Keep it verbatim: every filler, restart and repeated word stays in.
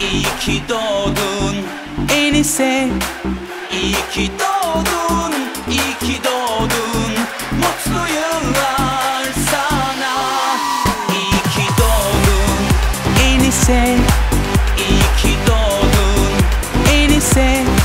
İyi ki doğdun Enise, iyi ki doğdun, iyi ki doğdun. Mutlu yıllar sana. İyi ki doğdun Enise, iyi ki doğdun Enise, iyi ki doğdun, iyi ki doğdun. Mutlu yıllar sana. Enise, iyi ki doğdun Enise, iyi ki doğdun, iyi ki doğdun. Mutlu yıllar sana. İyi ki doğdun Enise, iyi ki doğdun Enise.